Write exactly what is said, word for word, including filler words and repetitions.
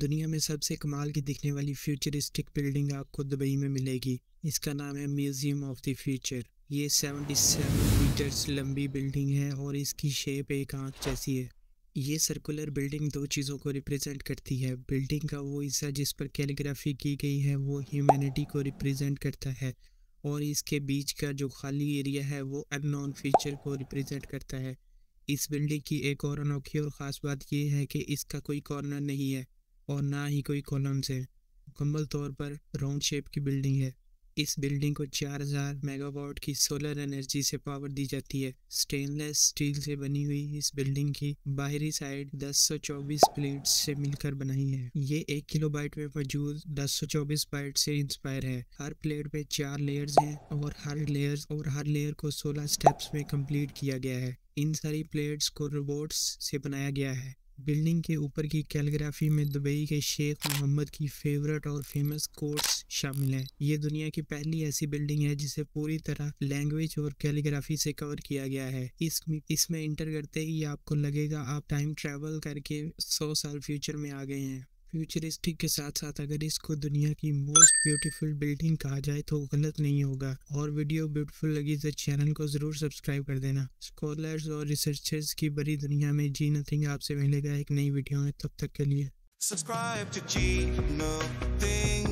दुनिया में सबसे कमाल की दिखने वाली फ्यूचरिस्टिक बिल्डिंग आपको दुबई में मिलेगी। इसका नाम है म्यूज़ियम ऑफ द फ्यूचर। ये सतहत्तर मीटर्स लंबी बिल्डिंग है और इसकी शेप एक आँख जैसी है। ये सर्कुलर बिल्डिंग दो चीज़ों को रिप्रेजेंट करती है। बिल्डिंग का वो हिस्सा जिस पर कैलीग्राफी की गई है वो ह्यूमैनिटी को रिप्रेजेंट करता है और इसके बीच का जो खाली एरिया है वो अननोन फीचर को रिप्रेजेंट करता है। इस बिल्डिंग की एक और अनोखी और ख़ास बात यह है कि इसका कोई कॉर्नर नहीं है और ना ही कोई कॉलम्स है। मुकम्मल तौर पर राउंड शेप की बिल्डिंग है। इस बिल्डिंग को चार हज़ार मेगावाट की सोलर एनर्जी से पावर दी जाती है। स्टेनलेस स्टील से बनी हुई इस बिल्डिंग की बाहरी साइड दस सौ चौबीस प्लेट्स से मिलकर बनाई है। ये एक किलोबाइट में मौजूद दस सौ चौबीस बाइट से इंस्पायर है। हर प्लेट में चार लेयर्स हैं और हर लेयर्स और हर लेयर को सोलह स्टेप्स में कंप्लीट किया गया है। इन सारी प्लेट्स को रोबोट्स से बनाया गया है। बिल्डिंग के ऊपर की कैलीग्राफी में दुबई के शेख मोहम्मद की फेवरेट और फेमस कोट्स शामिल हैं। ये दुनिया की पहली ऐसी बिल्डिंग है जिसे पूरी तरह लैंग्वेज और कैलीग्राफी से कवर किया गया है। इसमें इसमें इंटर करते ही आपको लगेगा आप टाइम ट्रैवल करके सौ साल फ्यूचर में आ गए हैं। फ्यूचरिस्टिक के साथ साथ अगर इसको दुनिया की मोस्ट ब्यूटीफुल बिल्डिंग कहा जाए तो गलत नहीं होगा। और वीडियो ब्यूटीफुल लगी तो चैनल को ज़रूर सब्सक्राइब कर देना। स्कॉलर्स और रिसर्चर्स की बड़ी दुनिया में जी नथिंग आपसे मिलेगा एक नई वीडियो में। तब तक के लिए सब्सक्राइब टू जी नथिंग।